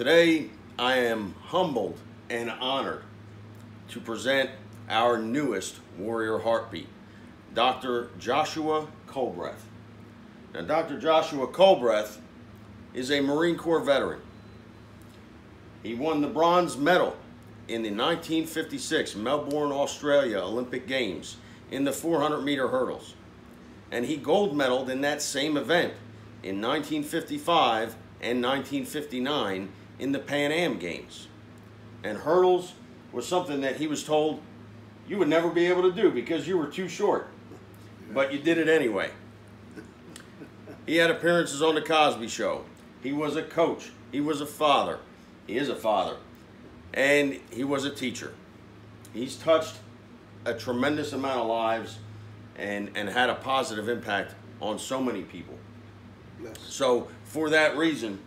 Today, I am humbled and honored to present our newest Warrior Heartbeat, Dr. Joshua Culbreath. Now, Dr. Joshua Culbreath is a Marine Corps veteran. He won the bronze medal in the 1956 Melbourne, Australia Olympic Games in the 400-meter hurdles. And he gold medaled in that same event in 1955 and 1959 in the Pan Am Games. And hurdles was something that he was told you would never be able to do because you were too short. But you did it anyway. He had appearances on The Cosby Show. He was a coach. He was a father. He is a father. And he was a teacher. He's touched a tremendous amount of lives and had a positive impact on so many people. Yes. So for that reason,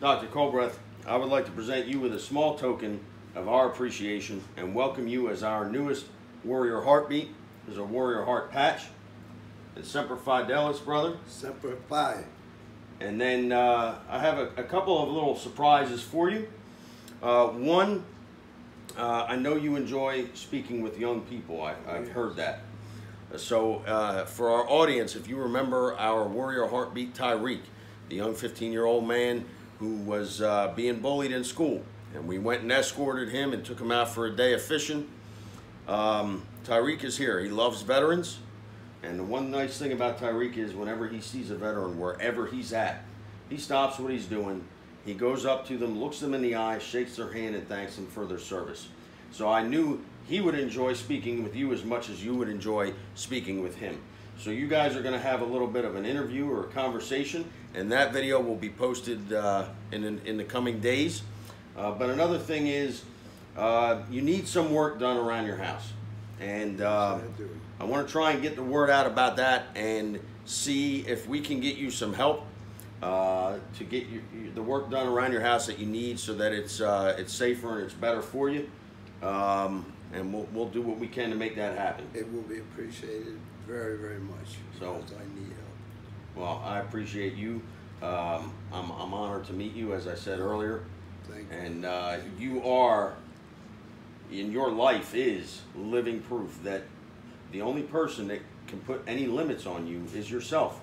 Dr. Culbreath, I would like to present you with a small token of our appreciation and welcome you as our newest Warrior Heartbeat. There's a Warrior Heart patch. And Semper Fidelis, brother. Semper Fi. And then I have a couple of little surprises for you. One, I know you enjoy speaking with young people. I've heard that. So for our audience, if you remember our Warrior Heartbeat Tyreek, the young 15-year-old man who was being bullied in school. And we went and escorted him and took him out for a day of fishing. Tyreek is here. He loves veterans. And the one nice thing about Tyreek is whenever he sees a veteran, wherever he's at, he stops what he's doing. He goes up to them, looks them in the eye, shakes their hand, and thanks them for their service. So I knew he would enjoy speaking with you as much as you would enjoy speaking with him. So you guys are going to have a little bit of an interview or a conversation, and that video will be posted in the coming days. But another thing is you need some work done around your house. And I want to try and get the word out about that and see if we can get you some help to get the work done around your house that you need so that it's safer and it's better for you. And we'll do what we can to make that happen. It will be appreciated very, very much. So I need help. Well, I appreciate you. I'm honored to meet you, as I said earlier. Thank you. And you are... in your life is living proof that the only person that can put any limits on you is yourself.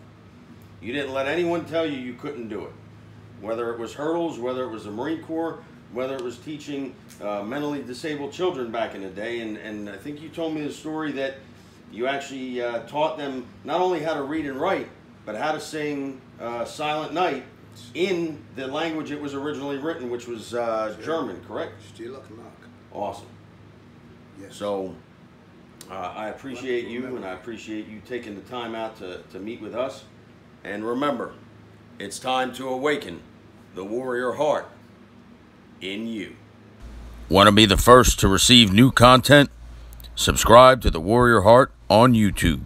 You didn't let anyone tell you you couldn't do it. Whether it was hurdles, whether it was the Marine Corps, whether it was teaching mentally disabled children back in the day. And I think you told me the story that you actually taught them not only how to read and write, but how to sing Silent Night in the language it was originally written, which was German, correct? Awesome. Yes. So I appreciate you, and I appreciate you taking the time out to meet with us. And remember, it's time to awaken the warrior heart in you. Want to be the first to receive new content? Subscribe to the Warrior Heart on YouTube.